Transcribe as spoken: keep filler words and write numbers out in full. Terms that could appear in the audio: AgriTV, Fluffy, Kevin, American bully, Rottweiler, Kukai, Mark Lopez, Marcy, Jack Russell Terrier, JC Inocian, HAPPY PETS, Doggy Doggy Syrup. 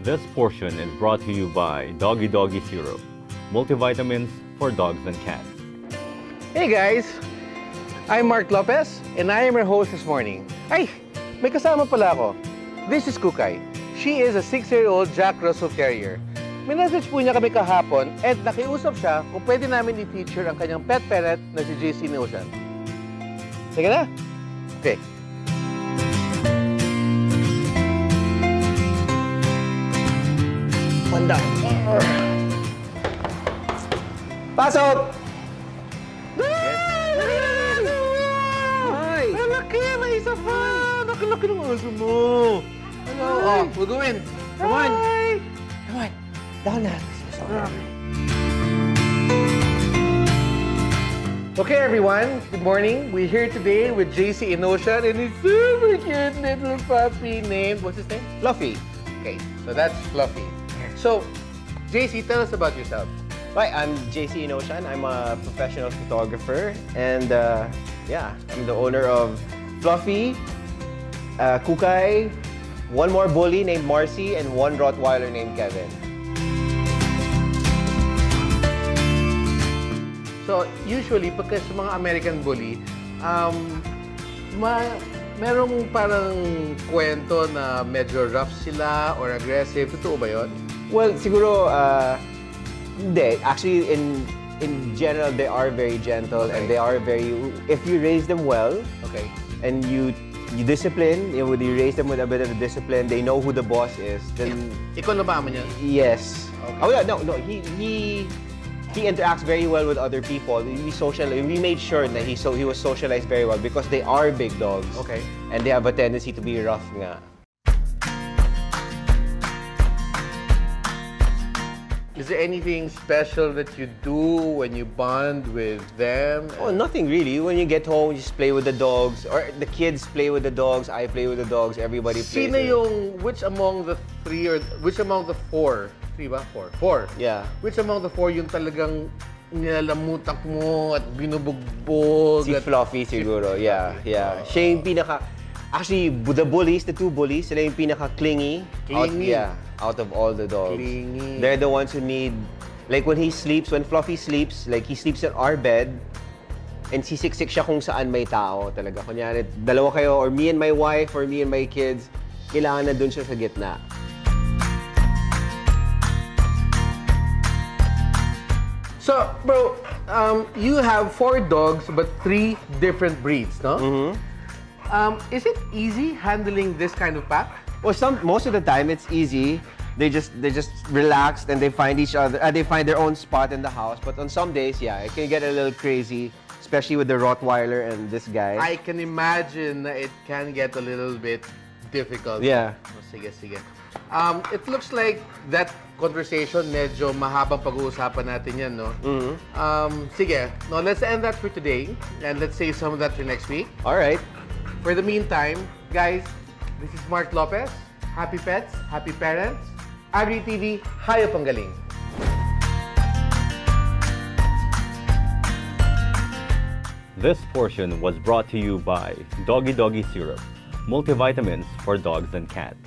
This portion is brought to you by Doggy Doggy Syrup, multivitamins for dogs and cats. Hey guys! I'm Mark Lopez and I am your host this morning. Ay! May kasama pala ako. This is Kukai. She is a six-year-old Jack Russell Terrier. Minessage po niya kami kahapon at nakiusap siya kung pwede namin i-feature ang kanyang pet parent na si J C Inocian. Sige na? Okay. Panda. Pasok! Ay! Malaki! May isa pa! Nakalaki ng aso mo! Ano? Oh, we'll go in. Come on! Come on! Down na! Okay, everyone. Good morning. We're here today with J C Inocian and his super cute little puppy named... What's his name? Fluffy. Okay, so that's Fluffy. So, J C, tell us about yourself. Hi, I'm J C Inocian. I'm a professional photographer. And uh, yeah, I'm the owner of Fluffy, uh, Kukai, one more bully named Marcy, and one Rottweiler named Kevin. So, usually, pagka sa mga American bully, um, ma merong parang kwento na medyo rough sila or aggressive. Totoo ba yun? Well, siguro, uh, hindi. Actually, in in general, they are very gentle okay. and they are very... If you raise them well okay. and you you discipline, you, you raise them with a bit of discipline, they know who the boss is, then... Ikaw na ba mo niya? Yes. Okay. Oh, yeah, no, no. He... he He interacts very well with other people. We social. We made sure that he so he was socialized very well because they are big dogs. Okay. And they have a tendency to be rough, nga. Is there anything special that you do when you bond with them? Oh, nothing really. When you get home, you just play with the dogs, or the kids play with the dogs. I play with the dogs. Everybody plays. Sino yung which among the three or which among the four? Three ba? Four. Four. Yeah. Which among the four yung talagang nilalamutak mo at binubugbog? Si at... Fluffy siguro. Si... Yeah, yeah. Oh. Siya yung pinaka. Actually, the bullies, the two bullies, sila yung pinaka clingy. Clingy. Out, yeah. Out of all the dogs. Clingy. They're the ones who need. Like when he sleeps, when Fluffy sleeps, like he sleeps in our bed, and sisiksik siya kung saan may tao talaga. Kunyari, dalawa kayo, or me and my wife, or me and my kids, kailangan na dun siya sa gitna. So, bro, um, you have four dogs but three different breeds, no? Mm-hmm. um, is it easy handling this kind of pack? Well, some most of the time it's easy. They just they just relaxed and they find each other. Uh, they find their own spot in the house. But on some days, yeah, it can get a little crazy, especially with the Rottweiler and this guy. I can imagine that it can get a little bit difficult. Yeah. Oh, sige, sige. Um, it looks like that conversation medyo mahabang pag-uusapan natin yan, no? Mm-hmm. Um, sige, no, let's end that for today and let's save some of that for next week. All right. For the meantime, guys, this is Mark Lopez. Happy pets, happy parents. AgriTV, hayop ang galing. This portion was brought to you by Doggy Doggy Syrup, multivitamins for dogs and cats.